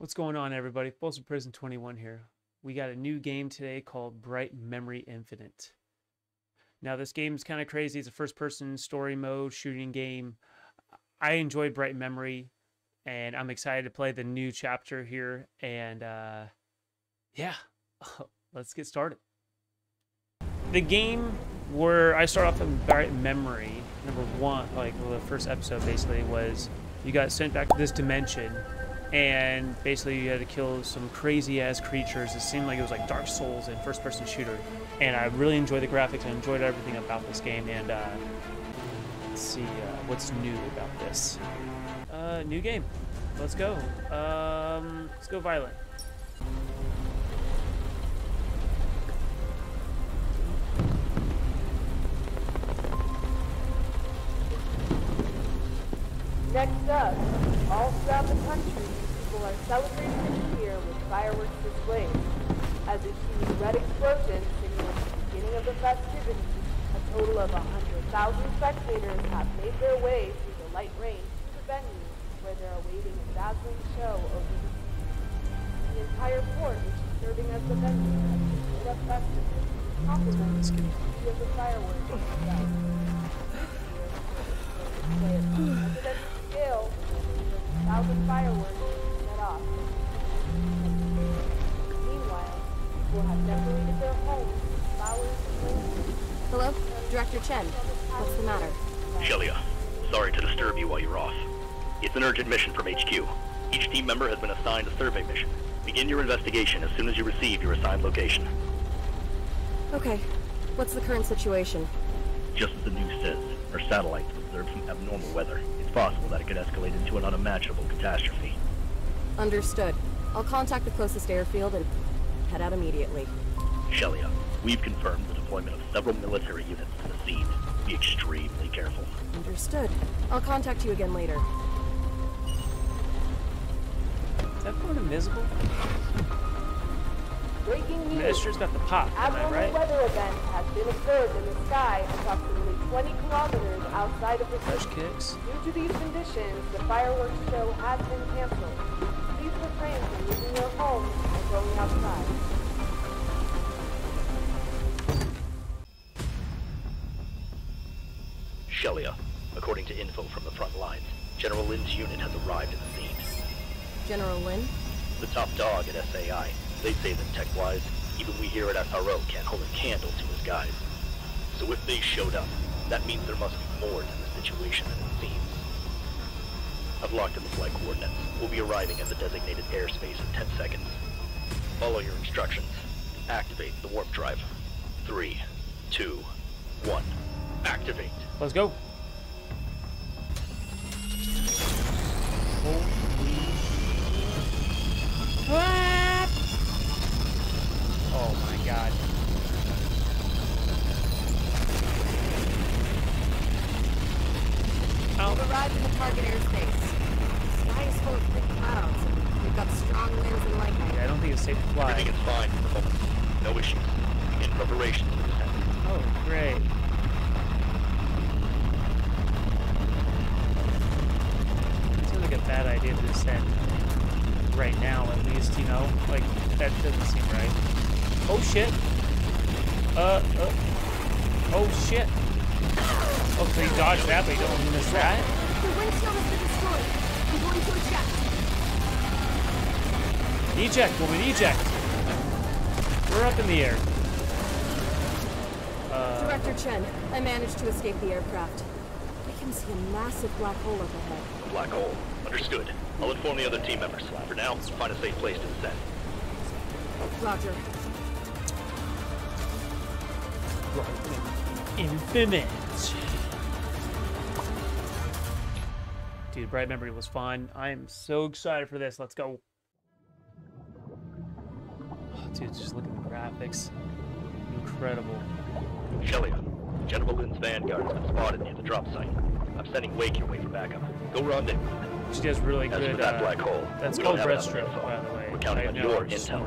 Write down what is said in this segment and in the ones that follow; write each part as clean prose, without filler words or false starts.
What's going on, everybody? Folsom Prison 21 here. We got a new game today called Bright Memory Infinite. Now, this game's kind of crazy. It's a first-person story mode shooting game. I enjoy Bright Memory, and I'm excited to play the new chapter here. And, yeah, let's get started. The game where I start off in Bright Memory, number one, like the first episode basically, was you got sent back to this dimension. And basically you had to kill some crazy ass creatures. It seemed like it was like Dark Souls and first person shooter. And I really enjoyed the graphics. I enjoyed everything about this game. And let's see what's new about this. New game. Let's go. Let's go violent. Next up, all throughout the country, people are celebrating this year with fireworks displays. As a huge red explosion signals the beginning of the festivities, a total of 100,000 spectators have made their way through the light rain to the venue, where they're awaiting a dazzling show over the sea. The entire port, which is serving as the venue, has been lit up festivals to complement the beauty of the fireworks itself. This year, the display is presented. Thousand fireworks set off. Meanwhile, people have decorated their homes with flowers and roses. Hello? Director Chen. What's the matter? Shelia, sorry to disturb you while you're off. It's an urgent mission from HQ. Each team member has been assigned a survey mission. Begin your investigation as soon as you receive your assigned location. Okay. What's the current situation? Just as the news says, our satellites observed some abnormal weather. It's possible that it could escalate into an unimaginable catastrophe. Understood. I'll contact the closest airfield and head out immediately. Shelia, we've confirmed the deployment of several military units to the scene. Be extremely careful. Understood. I'll contact you again later. Is that going invisible? Breaking news. Minister's got the pop, am I right? Abnormal weather event has been observed in the sky approximately 20 kilometers outside of the city. Kicks. Due to these conditions, the fireworks show has been canceled. Please refrain from leaving your homes and going outside. Shelia, according to info from the front lines, General Lin's unit has arrived at the scene. General Lin? The top dog at SAI. They say that tech-wise, even we here at SRO can't hold a candle to his guys. So if they showed up, that means there must be more to the situation than it seems. I've locked in the flight coordinates. We'll be arriving at the designated airspace in 10 seconds. Follow your instructions. Activate the warp drive. 3, 2, 1. Activate. Let's go. Oh my god. Oh. We've arrived in the target airspace. The sky is full of thick clouds. We've got strong winds and lightning. Yeah, I don't think it's safe to fly. Everything is fine for the moment. No issues. In preparation for this happen. Oh, great. It seems like a bad idea to descend right now, at least, you know? Like, that doesn't seem right. Oh shit. Oh shit. Oh, so you dodged that, but you don't miss that? The windshield has been destroyed. We're going to eject. Eject, woman, eject. We're up in the air. Director Chen, I managed to escape the aircraft. I can see a massive black hole up ahead. A black hole. Understood. I'll inform the other team members. For now, find a safe place to descend. Roger. Infinite. Dude, Bright Memory was fun. I am so excited for this. Let's go. Oh, dude, just look at the graphics. Incredible. Shelia, General Lin's vanguard has been spotted near the drop site. I'm sending Wake your way for backup. Go rendezvous. She does really good. As for that black hole, that's called Red Strip, by the way. We're counting on your intel.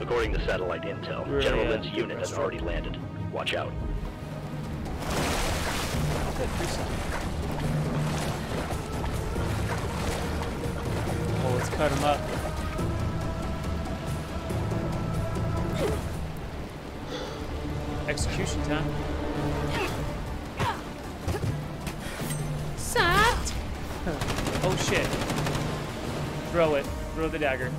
According to satellite intel, really, General Lin's unit has already landed. Watch out. Oh, let's cut him up. Execution time. Sat. Oh shit. Throw it. Throw the dagger.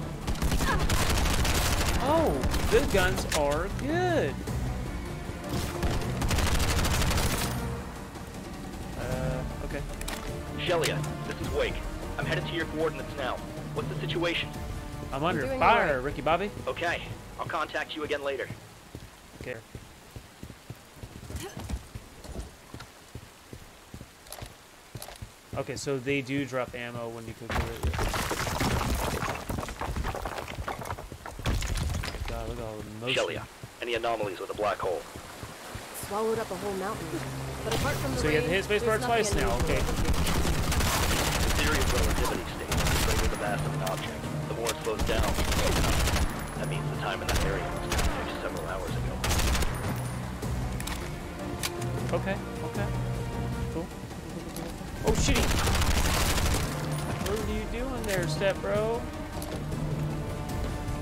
Oh, the guns are good. Okay. Shelia, this is Wake. I'm headed to your coordinates now. What's the situation? I'm under fire, Ricky Bobby. Okay, I'll contact you again later. Okay. Okay, so they do drop ammo when you cook it. God, look at all the motion. Shelia, any anomalies with a black hole? Swallowed up a whole mountain. But apart from the rain, you have to hit space bar twice now, okay. The theory of relativity states that greater the mass of an object, the more it slows down. That means the time in that area was calculated several hours ago. Okay, okay. Oh, shitty! What are you doing there, step bro?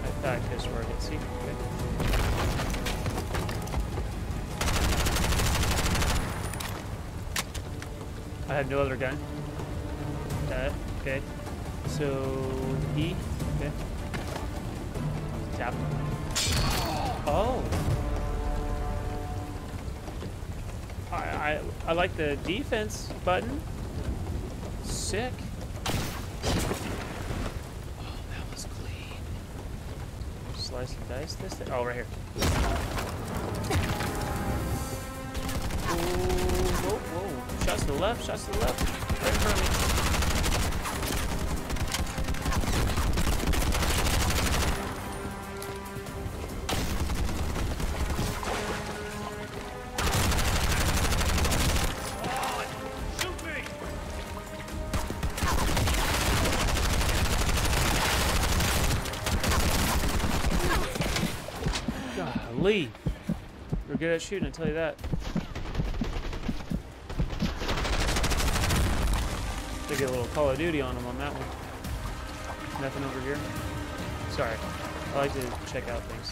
I thought I guess where I could see. Okay. I have no other gun. Okay. So, E. Okay. Tap. Oh! I like the defense button. Sick. Oh, that was clean. Slice and dice this thing. Oh, right here. Whoa, whoa. Shots to the left, shots to the left. Right in front Lee, we're good at shooting, I tell you that. They get a little Call of Duty on them on that one. Nothing over here. Sorry, I like to check out things.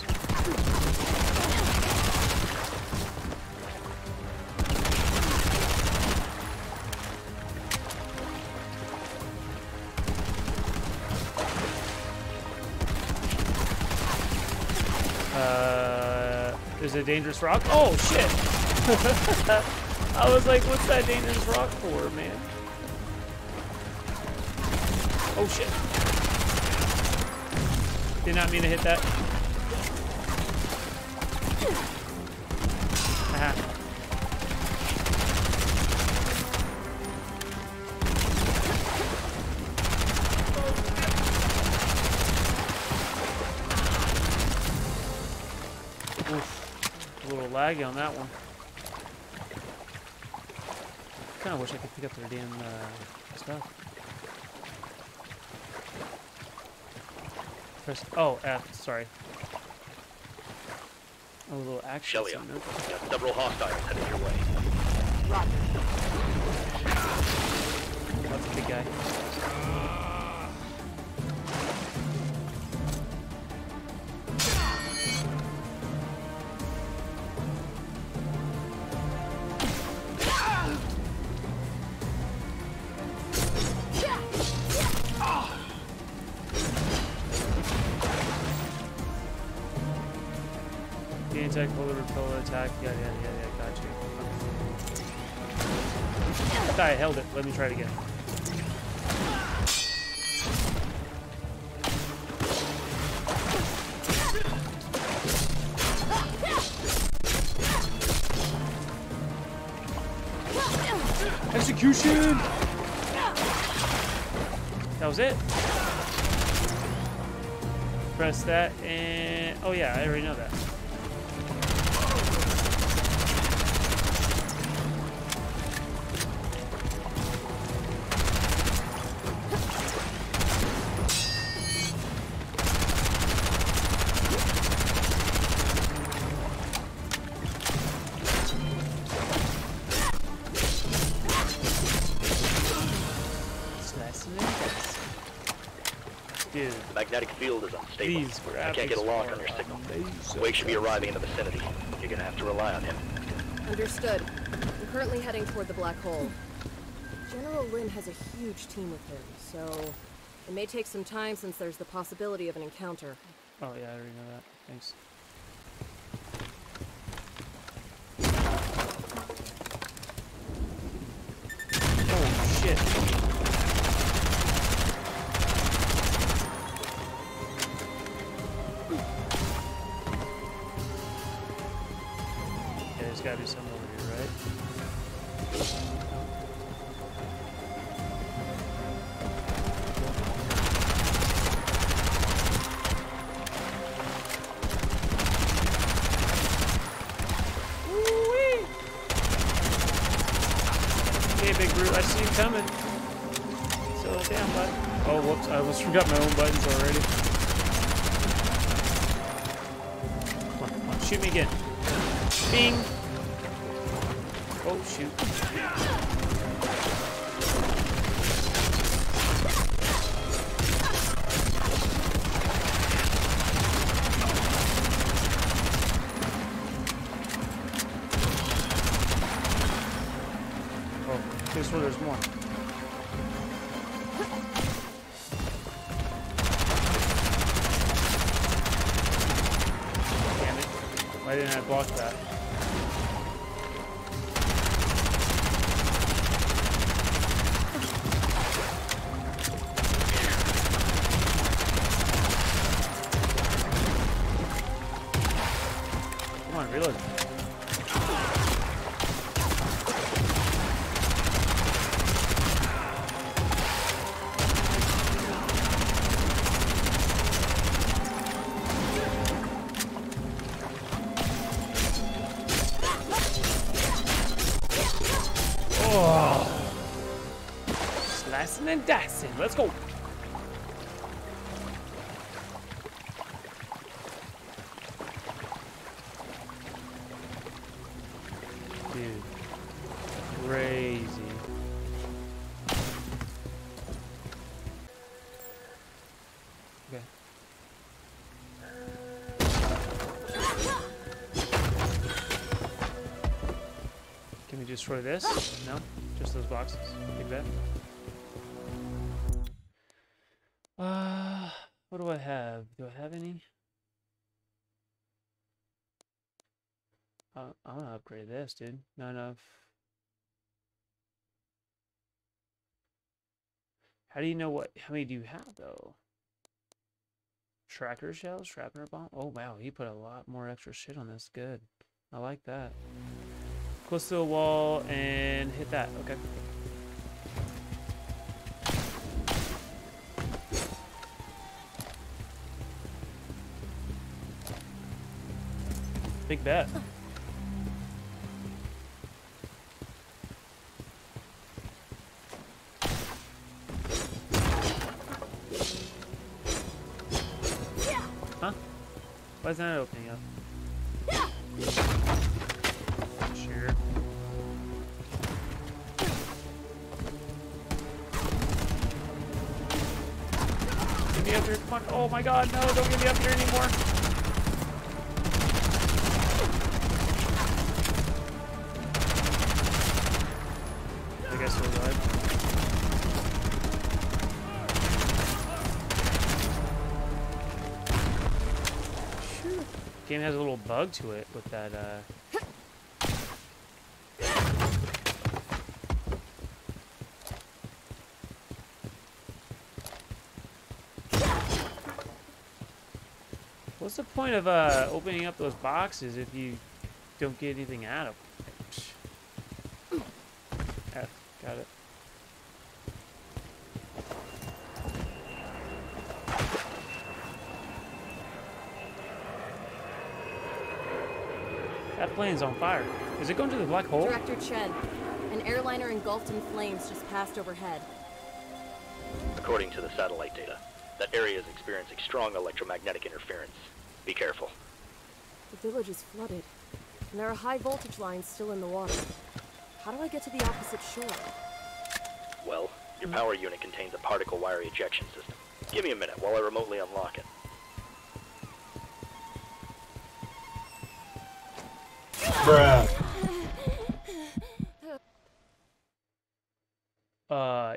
There's a dangerous rock. Oh shit! I was like, what's that dangerous rock for, man? Oh shit. Did not mean to hit that. Aha. Oof. A little laggy on that one. I kind of wish I could pick up their damn stuff. Press, oh, F, sorry. A little action. Shelia, several hostiles headed your way. Roger. That's a big guy. Attack, yeah, got you. I thought I held it, let me try it again. Execution! That was it. Press that and, oh yeah, I already know that. Magnetic field is unstable. I can't get a lock on your signal. Wake should be arriving in the vicinity. You're gonna have to rely on him. Understood. I'm currently heading toward the black hole. General Lin has a huge team with him, so it may take some time since there's the possibility of an encounter. Oh yeah, I already know that. Thanks. Oh shit. There's gotta be something over here, right? Woo-wee! Okay, Big Brute, I see you coming. So damn bud. Oh, whoops! I almost forgot my own buttons already. Come on, come on, shoot me again. Bing. Oh, shoot. Oh, here's where there's more. Damn it. Why didn't I block that? Reload. Oh, slicing and dicing. Let's go. Destroy this? No, just those boxes. Take that. What do I have? Do I have any? I'm gonna upgrade this, dude. Not enough. How do you know what? How many do you have though? Tracker shells, shrapnel bomb. Oh wow, he put a lot more extra shit on this. Good. I like that. Close to the wall and hit that. Okay. Big bet. Huh? Why is that opening up? Oh my god, no, don't get me up here anymore. I guess we're alive. Game has a little bug to it with that, what's the point of opening up those boxes if you don't get anything out of them? F, got it. That plane's on fire. Is it going to the black hole? Director Chen, an airliner engulfed in flames just passed overhead. According to the satellite data, that area is experiencing strong electromagnetic interference. Be careful. The village is flooded, and there are high voltage lines still in the water. How do I get to the opposite shore? Well, your power unit contains a particle wire ejection system. Give me a minute while I remotely unlock it. Bruh.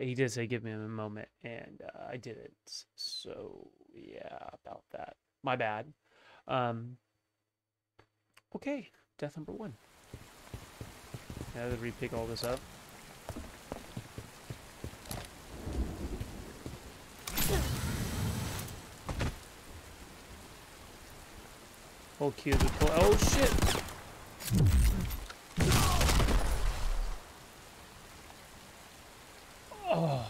He did say give me a moment, and I didn't. So, yeah, about that. My bad. Okay, death number one. Now that we pick all this up. Whole cubicle. Oh, shit! Oh,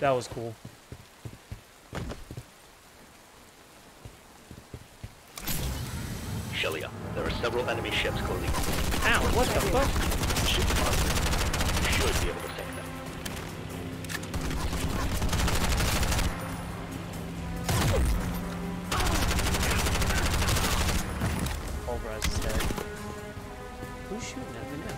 that was cool. Shelia, there are several enemy ships closing. Ow, what the fuck? Ship monster. You should be able to save them. Olbraz is dead. Who's shooting at me now?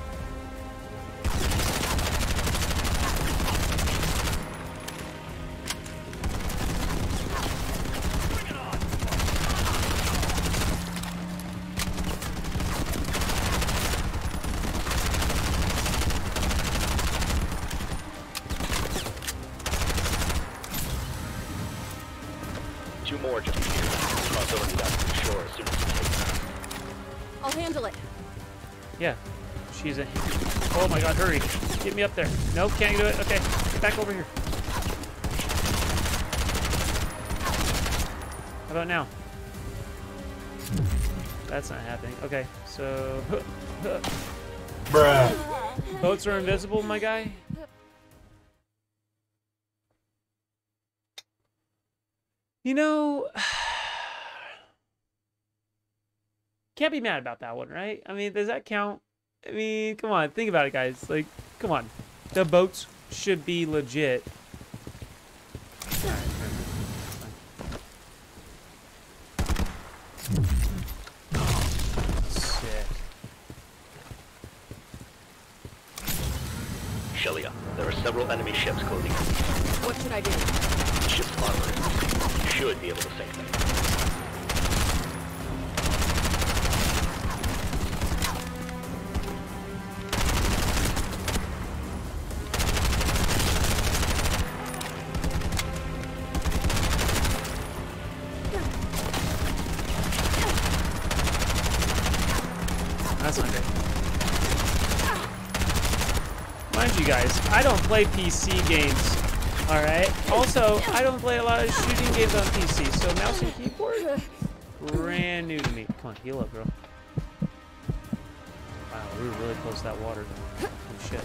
She's a... Oh my god, hurry. Get me up there. Nope, can't do it. Okay, get back over here. How about now? That's not happening. Okay, so... Bruh. Boats are invisible, my guy? You know... Can't be mad about that one, right? I mean, does that count? I mean, come on, think about it, guys. Like, come on. The boats should be legit. Sick. Shelia, there are several enemy ships closing in. What should I do? Ship armor. You should be able to sink them. I don't play PC games, alright? Also, I don't play a lot of shooting games on PC, so mouse and keyboard, brand new to me. Come on, heal up, bro. Wow, we were really close to that water. Oh, shit.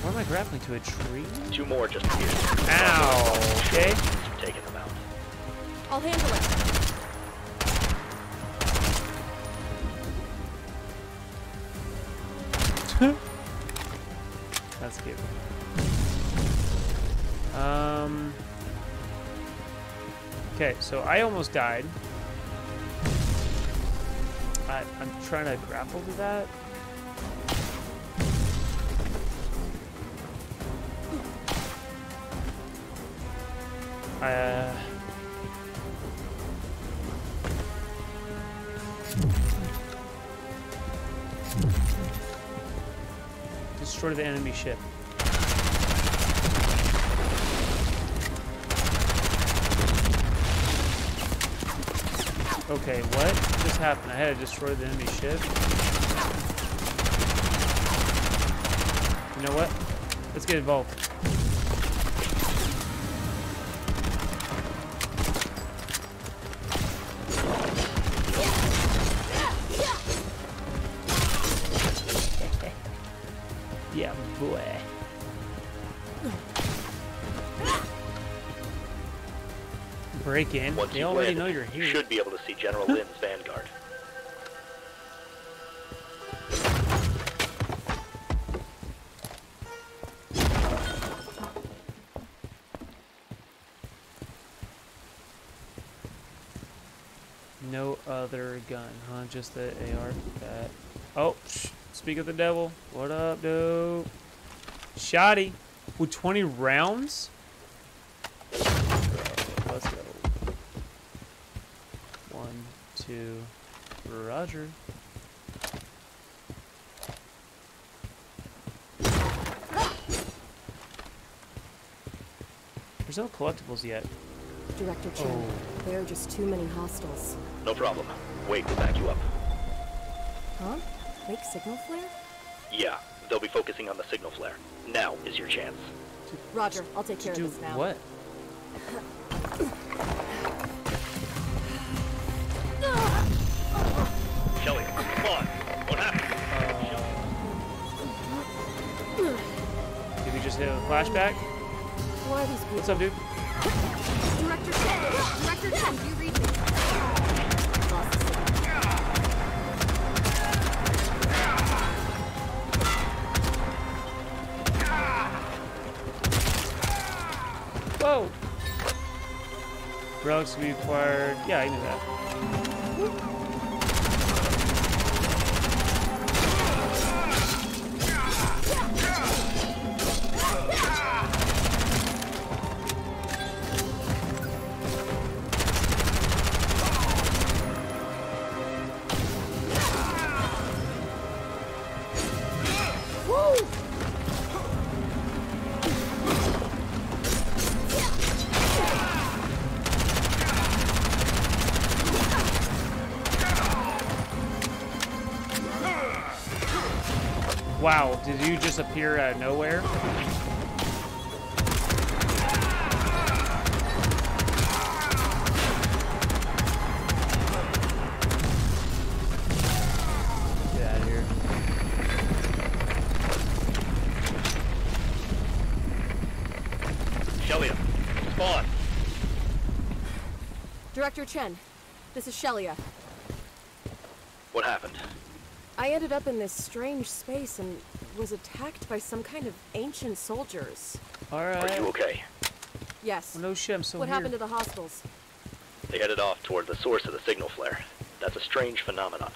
Why am I grappling to a tree? Two more just here. Ow, okay. I'm taking them out. I'll handle it. That's cute. Okay, so I almost died. I'm trying to grapple to that. Destroy the enemy ship. Okay, what just happened? I had to destroy the enemy ship. You know what? Let's get involved. Break in. Once they already know you're here. You should be able to see General Lin's vanguard. No other gun, huh? Just the AR. That. Oh, speak of the devil. What up, dude? Shoddy. With 20 rounds? to Roger. There's no collectibles yet. Director Chen, there are just too many hostiles. No problem. Wake will back you up. Huh? Wake signal flare? Yeah, they'll be focusing on the signal flare. Now is your chance. Roger, I'll take care of this now. What? Kelly, come on. What happened? Did we just hit a flashback? Why are these people? What's up, dude? Director Chen, do you read me? Whoa! Relics we acquired. Yeah, I knew that. Wow, did you just appear out of nowhere? Get out of here. Shelia, spawn. Director Chen, this is Shelia. What happened? I ended up in this strange space and was attacked by some kind of ancient soldiers. Alright. Are you okay? Yes. Well, no shit, I'm still here. What happened to the hostiles? They headed off toward the source of the signal flare. That's a strange phenomenon.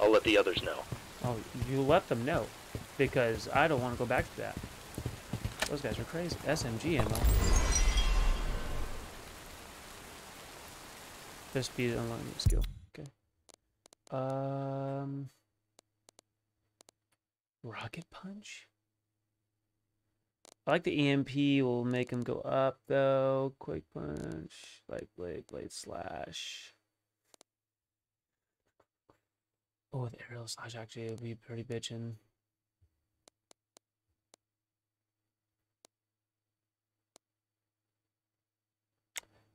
I'll let the others know. Oh, you let them know? Because I don't want to go back to that. Those guys are crazy. SMG ammo. This be the unlocking skill. Okay. Rocket punch? I like the EMP will make him go up though. Quick punch, light blade, blade slash. Oh, with aerial slash actually it'll be pretty bitchin'.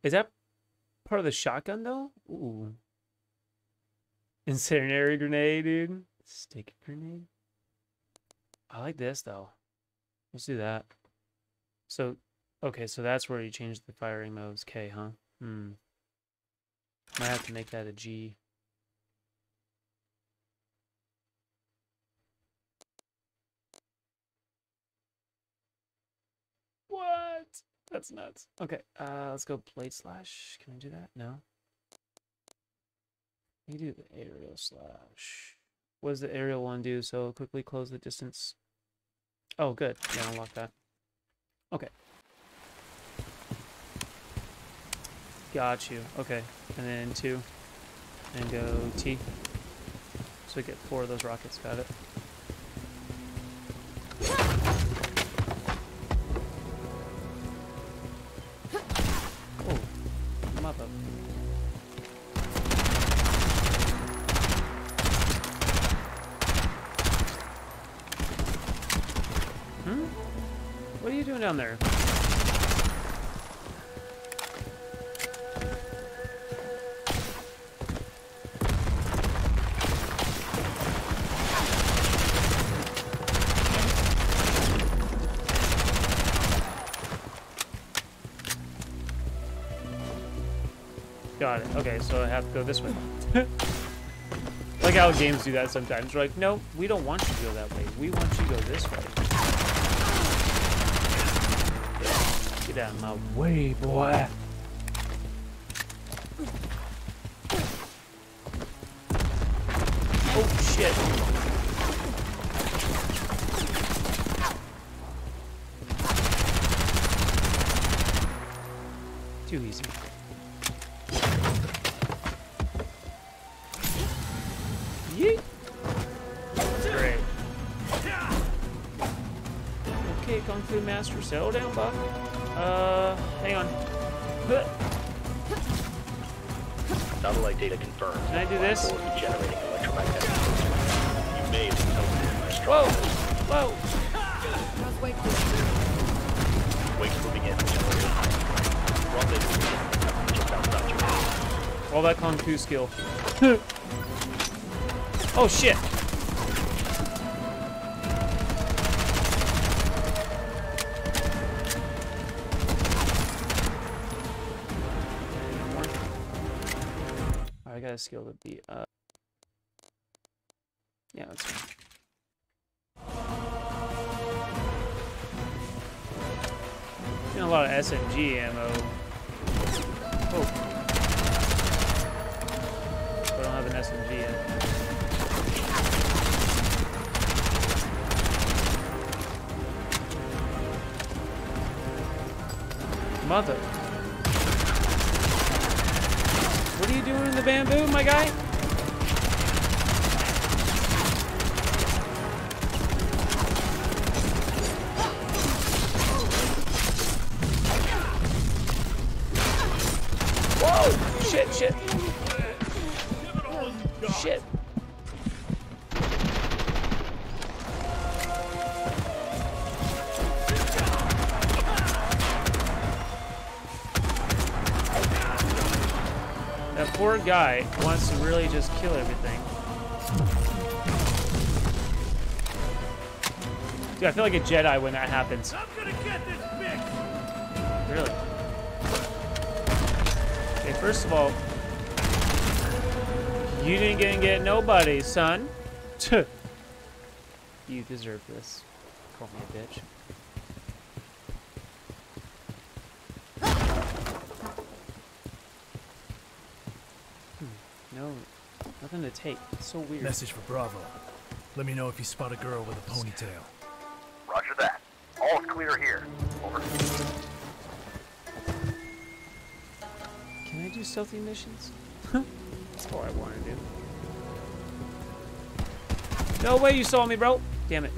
Is that part of the shotgun though? Ooh. Incendiary grenade, dude. Stick grenade. I like this though. Let's do that. So, okay, so that's where you change the firing modes. K, huh? Hmm. Might have to make that a G. What? That's nuts. Okay, let's go blade slash. Can I do that? No. You do the aerial slash. What does the aerial one do? So quickly close the distance. Oh, good. Yeah, unlock that. Okay. Got you. Okay. And then two. And go T. So we get four of those rockets. Got it. Oh. Mother. What are you doing down there? Got it. Okay, so I have to go this way. Like how games do that sometimes. We're like, no, we don't want you to go that way. We want you to go this way. Get out of my way, boy. Oh, shit. Too easy. Yeet. Great. Okay, Kung Fu Master, settle down, Buck. Hang on. Satellite data confirmed. Can I do this? Generating electromagnetic force. You may have been my strong. Whoa! Whoa! Wake's moving in. Just outside your house. All that Kung Fu skill. Oh shit! I got a skill to be yeah, that's fine. Getting a lot of SMG ammo. Oh. But I don't have an SMG yet. Mother. What are you doing in the bamboo, my guy? Whoa! Shit, shit. Shit. Poor guy wants to really just kill everything. Dude, I feel like a Jedi when that happens. I'm gonna get this bitch. Really? Okay, first of all, you didn't get nobody, son. You deserve this. Call me a bitch. No, nothing to take. It's so weird. Message for Bravo. Let me know if you spot a girl with a ponytail. Roger that. All clear here. Over. Can I do stealthy missions? That's all I want to do. No way you saw me, bro. Damn it.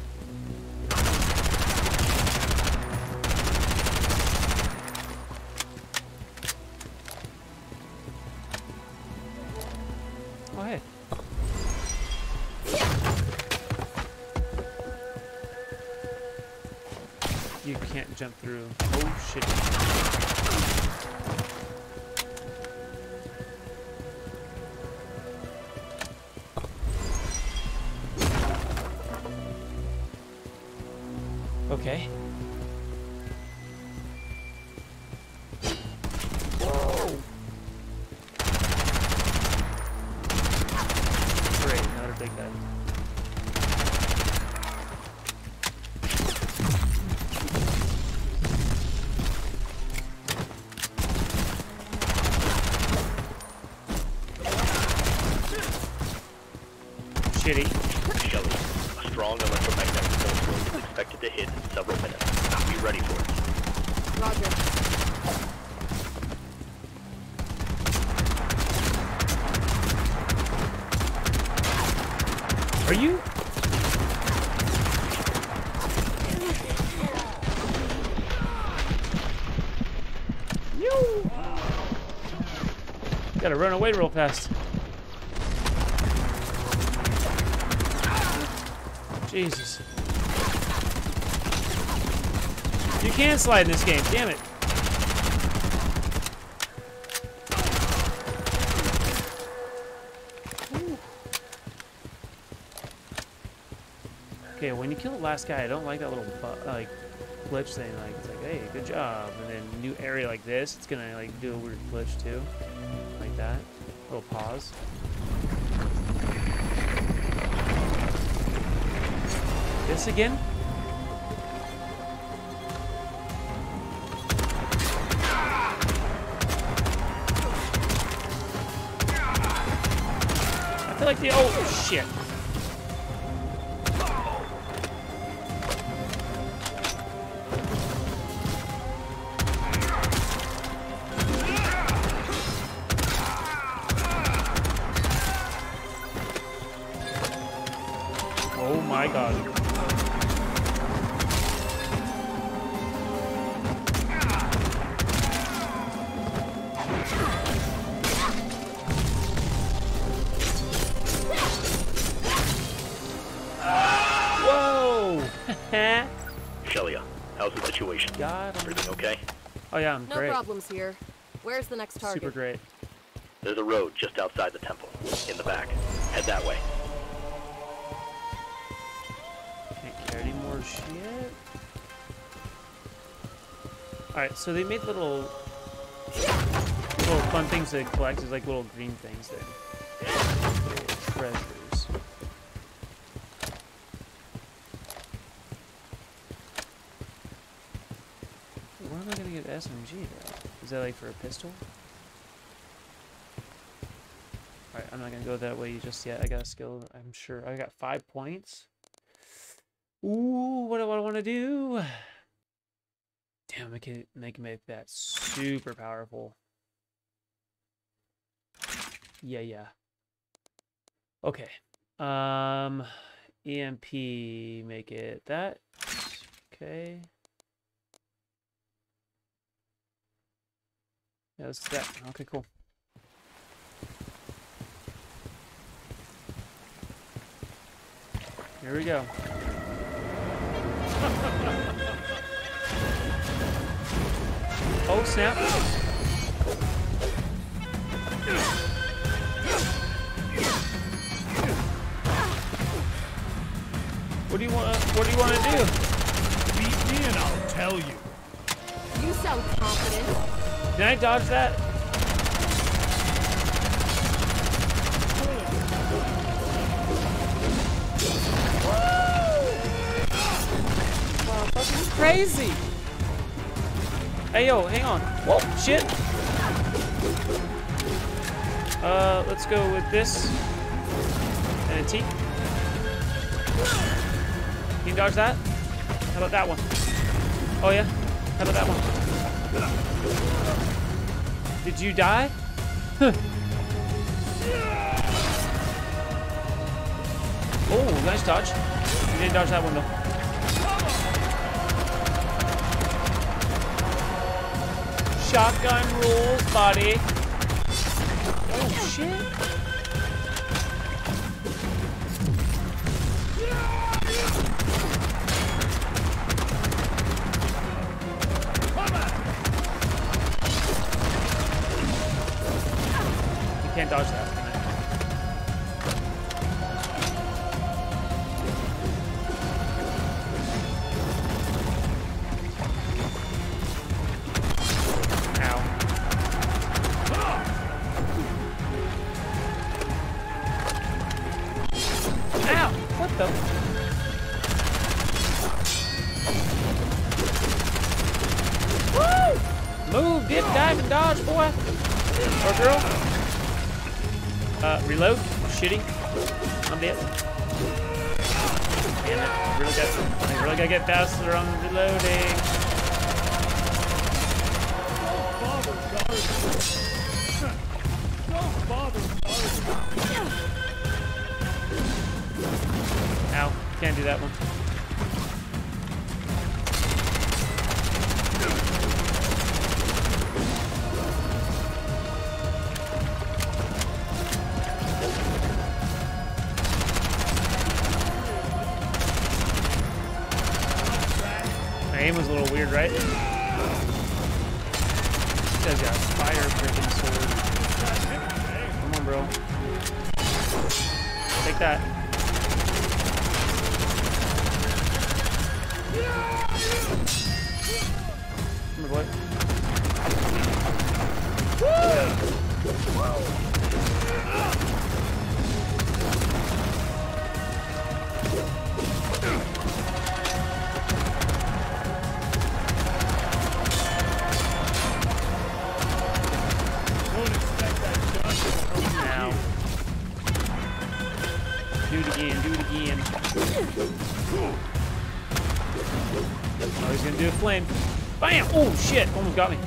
You can't jump through. Oh shit. Okay. Whoa. Great, another big guy. Shitty. Shelly, a strong electromagnetic force is expected to hit in several minutes. Be ready for it. Roger. Are you? You! Gotta run away real fast. Jesus. You can slide in this game, damn it. Ooh. Okay, when you kill the last guy, I don't like that little like glitch thing. Like it's like, hey, good job. And then new area like this, it's gonna like do a weird glitch too, like that. Little pause. This again? I feel like the old shit. god. Whoa! Shelia, how's the situation? Got him. Everything okay? Oh yeah, I'm great. No problems here. Where's the next target? Super great. There's a road just outside the temple, in the back. Head that way. Can't carry any more shit. Alright, so they made little fun things to collect. There's like little green things there. Treasures. Where am I gonna get an SMG though? Is that like for a pistol? Alright, I'm not gonna go that way just yet. I got a skill, I'm sure. I got 5 points. Ooh, what do I want to do? Damn, I can make that super powerful. Yeah, yeah. Okay. EMP, make it that. Okay. Yeah, let's do that. Okay, cool. Here we go. Oh, snap. What do you want to do? Beat me and I'll tell you. You sound confident. Did I dodge that? This is crazy. Hey, yo, hang on. Whoa, shit. Let's go with this. And a T. Can you dodge that? How about that one? Oh, yeah? How about that one? Did you die? Oh, nice dodge. You didn't dodge that one, though. Shotgun rules, buddy. Oh, shit. You can't dodge that. Shitty. I'm dead. Damn it. I really gotta get faster on reloading. Ow. Can't do that one. Right? This guy's got a fire freaking sword. Come on, bro. Take that. Come here, boy. Oh, he's gonna do a flame. Bam! Oh, shit! Almost got me.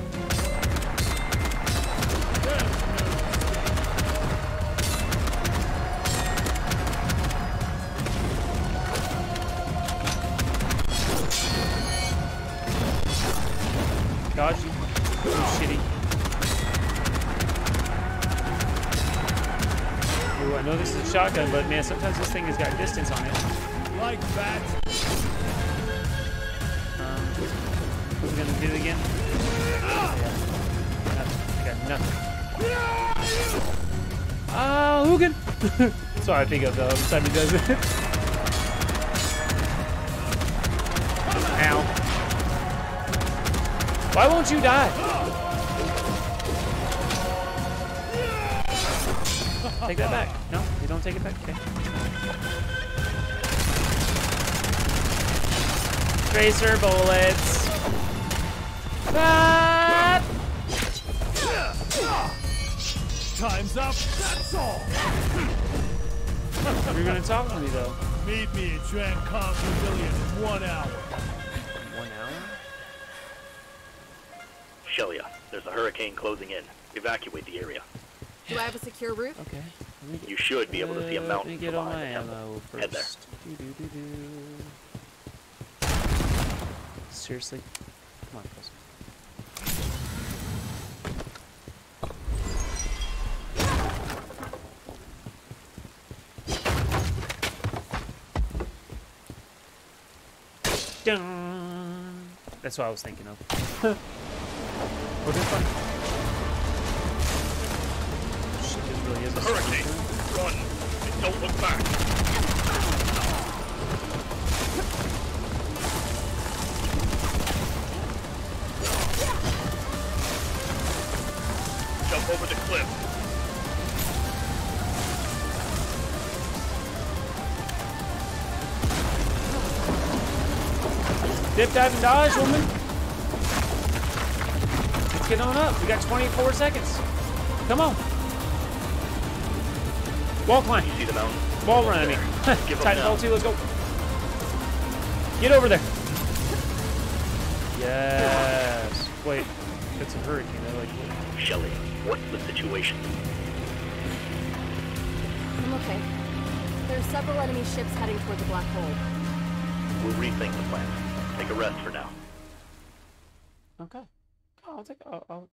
I know this is a shotgun, but man, sometimes this thing has got distance on it. Like that. What are we gonna do again? Yeah. Nothing. I got nothing. Ah, Lugan! That's what I think of though, every time he does it. Ow. Why won't you die? Take that back. No, you don't take it back. Okay. Tracer bullets. Ah! Time's up. That's all. You're gonna talk to me though. Meet me at Grand Conventillion in 1 hour. Shelia, there's a hurricane closing in. Evacuate the area. Do I have a secure roof? Okay. Get, you should be able to see a mountain from behind the temple. Head there. Seriously? Come on, Chris. Dun. That's what I was thinking of. We're doing fine. Shit, this really is a hurricane. Run. And don't look back. Jump over the cliff. Dip, dive, and dodge, woman. Get on up. We got 24 seconds. Come on. Wall climb. You see the mountain? Wall run, I mean. Titanfall 2, let's go. Get over there. Yes. Wait. That's a hurricane. I like it. Shelly, what's the situation? I'm okay. There are several enemy ships heading toward the black hole. We'll rethink the plan. Take a rest for now. Okay. I'll take. I'll